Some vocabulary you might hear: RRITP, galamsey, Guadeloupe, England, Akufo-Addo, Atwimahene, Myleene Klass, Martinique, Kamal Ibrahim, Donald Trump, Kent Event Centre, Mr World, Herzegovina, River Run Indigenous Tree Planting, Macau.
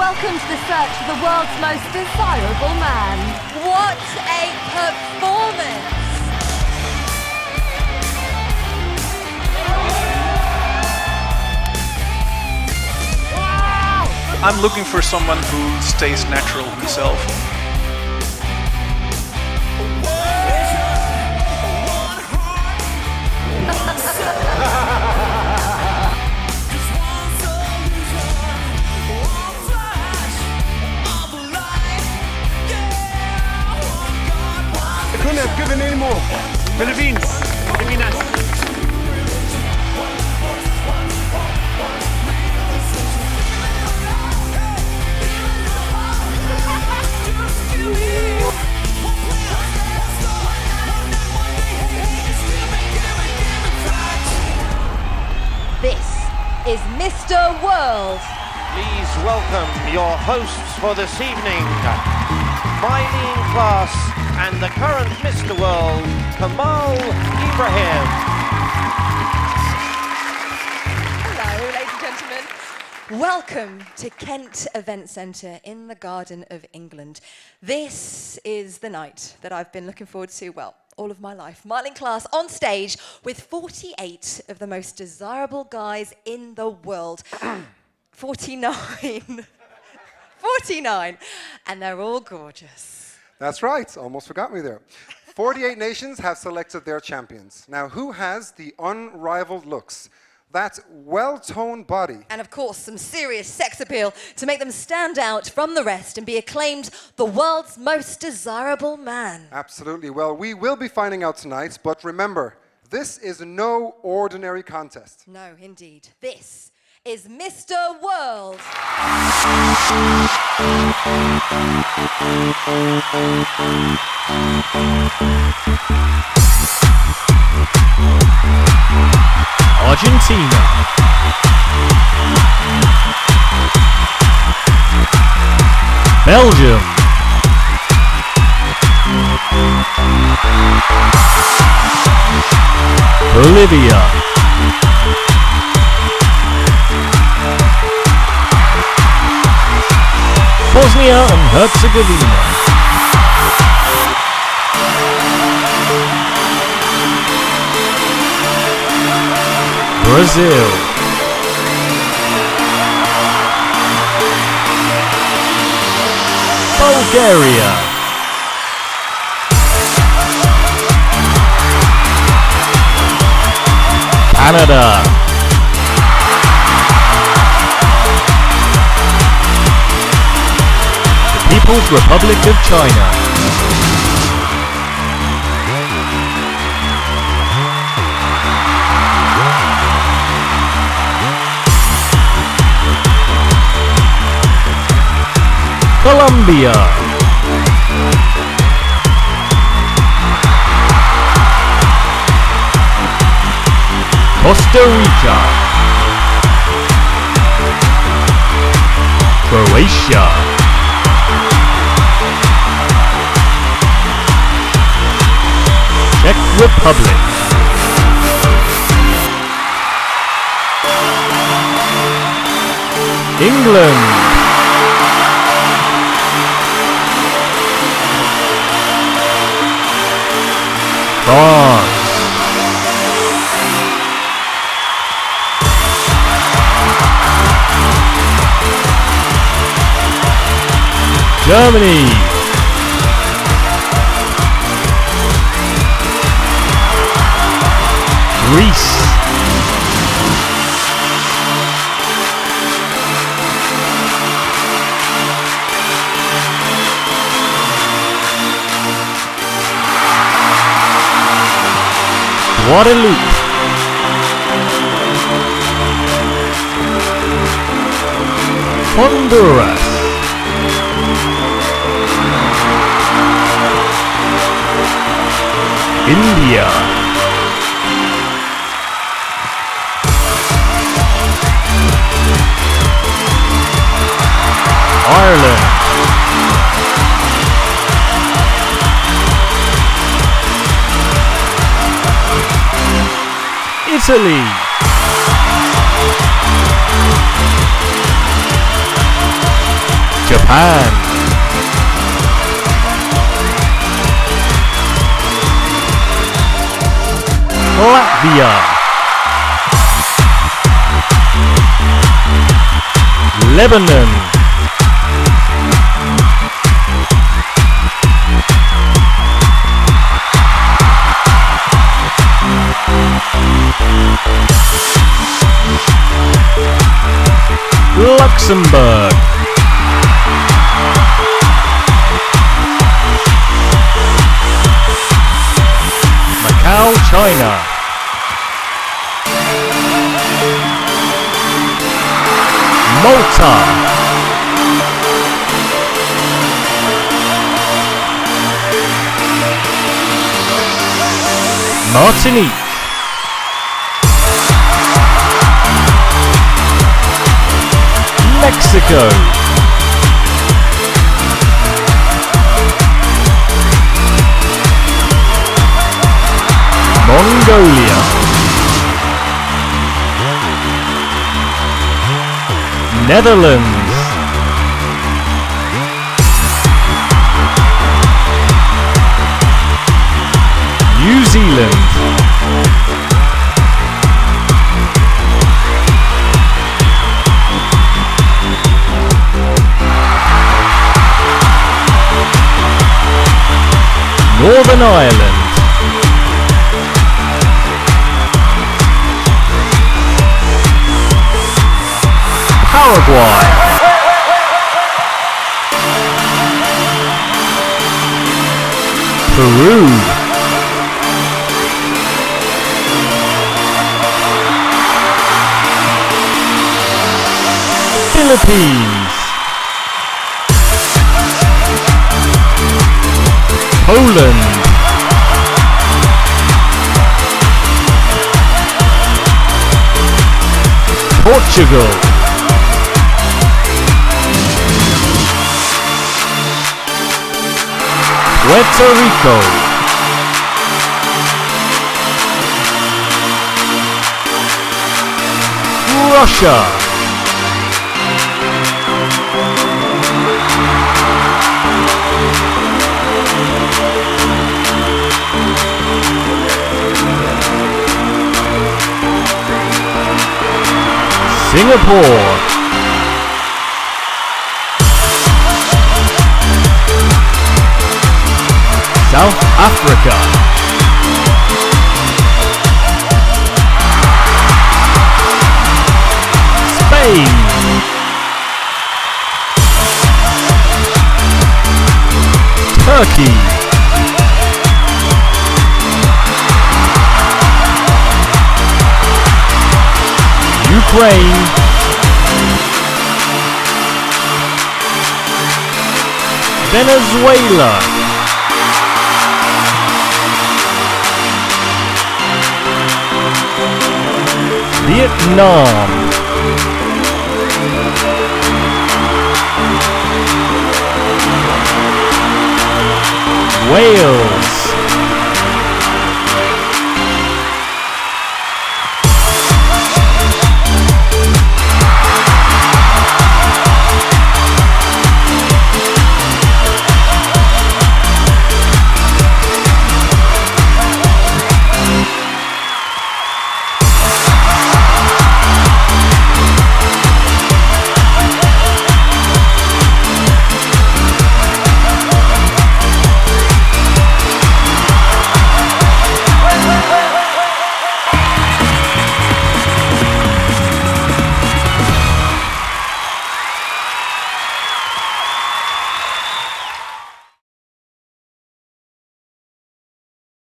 Welcome to the search for the world's most desirable man. What a performance! I'm looking for someone who stays natural himself. I couldn't have given any more. Philippines, Filipinas. Is Mr. World. Please welcome your hosts for this evening, Myleene Klass and the current Mr. World, Kamal Ibrahim. Hello, ladies and gentlemen. Welcome to Kent Event Centre in the Garden of England. This is the night that I've been looking forward to, well, all of my life. Myleene Klass on stage with 48 of the most desirable guys in the world. 49. And they're all gorgeous. That's right. Almost forgot me there. 48 nations have selected their champions. Now, who has the unrivaled looks? That well-toned body. And of course, some serious sex appeal to make them stand out from the rest and be acclaimed the world's most desirable man. Absolutely. Well, we will be finding out tonight, but remember, this is no ordinary contest. No, indeed. This is Mr. World. Argentina, Belgium, Bolivia, Bosnia and Herzegovina, Brazil, Bulgaria, Canada, the People's Republic of China, Colombia, Costa Rica, Croatia, Czech Republic, England, France, Germany, Greece, Guadeloupe, Honduras, India, Ireland, Italy, time. Latvia, Lebanon, Luxembourg, Macau, China, Malta, Martinique, Mexico, Mongolia, Netherlands, New Zealand, Northern Ireland, Paraguay, Peru, Philippines, Poland, Portugal, Puerto Rico, Russia, Singapore, South Africa, Spain, Turkey, Ukraine, Venezuela, Vietnam, Wales,